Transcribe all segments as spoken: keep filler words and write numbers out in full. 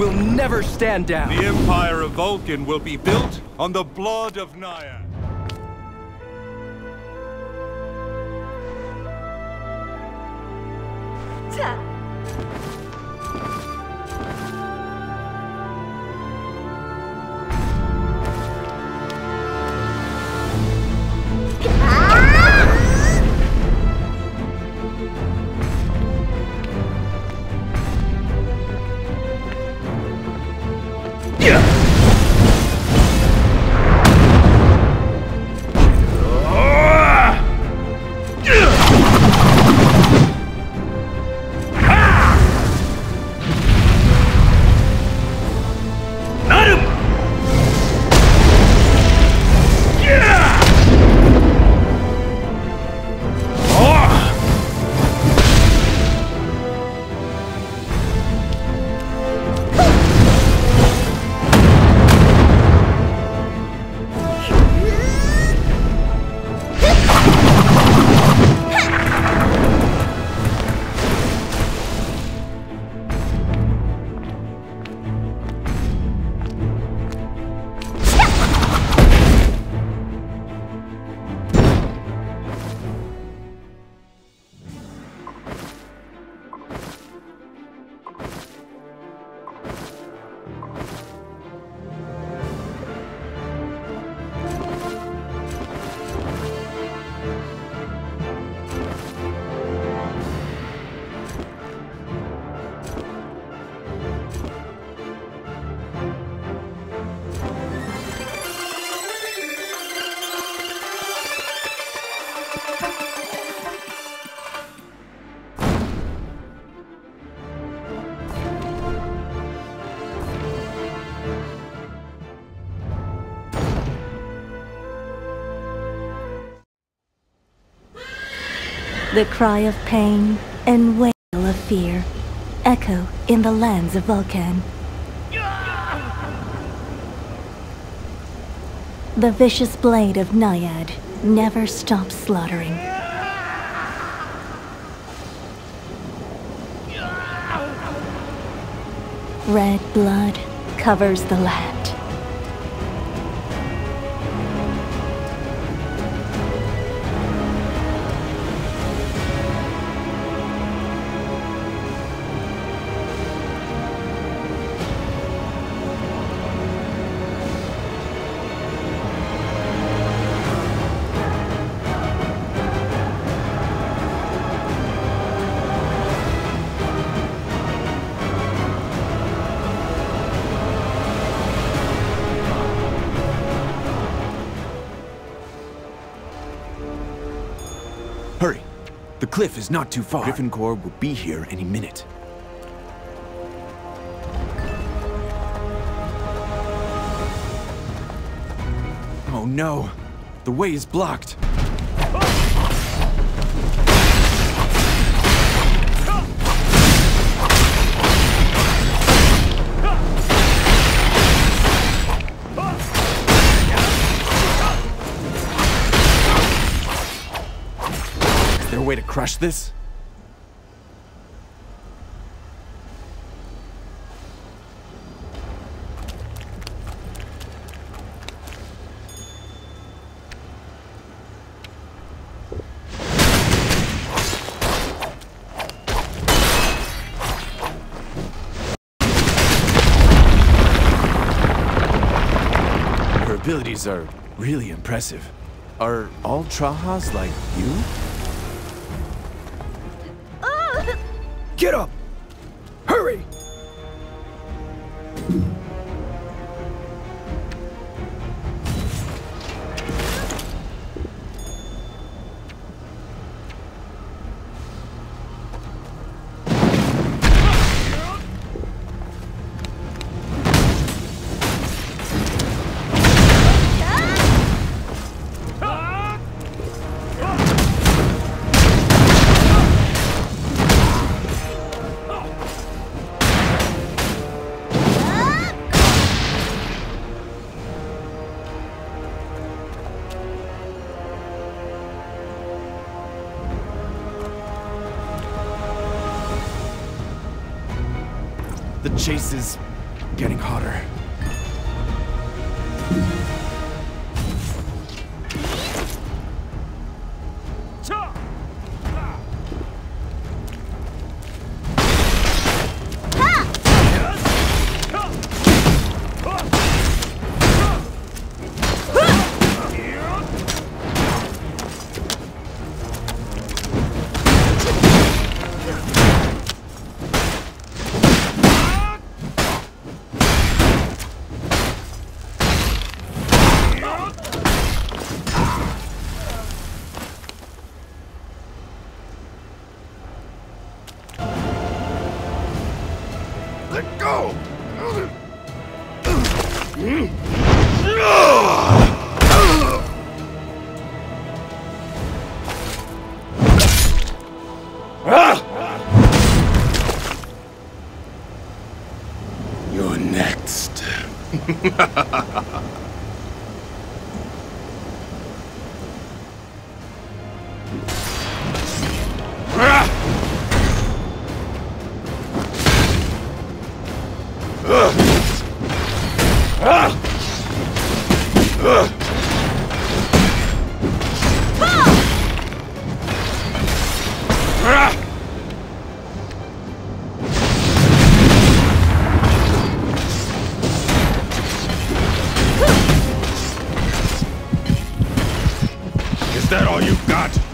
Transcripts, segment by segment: will never stand down. The Empire of Vulkan will be built on the blood of Nia. The cry of pain and wail of fear echo in the lands of Vulkan. The vicious blade of Naiad never stops slaughtering. Red blood covers the land. The cliff is not too far. Griffoncore will be here any minute. Oh no! The way is blocked! Way to crush this? Her abilities are really impressive. Are all Trahas like you? Get up! Hurry! The chase is getting hotter.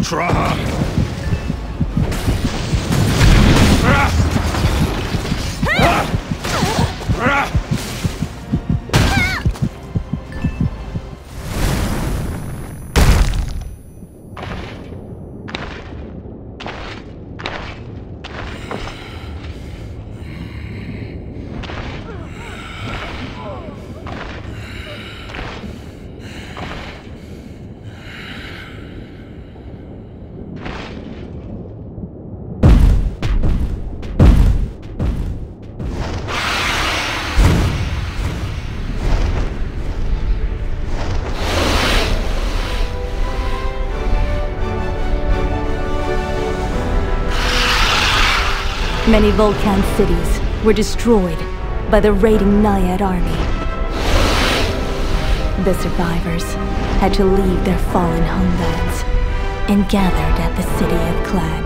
Trahas! Many Vulkan cities were destroyed by the raiding Naiad army. The survivors had to leave their fallen homelands and gathered at the city of Clad.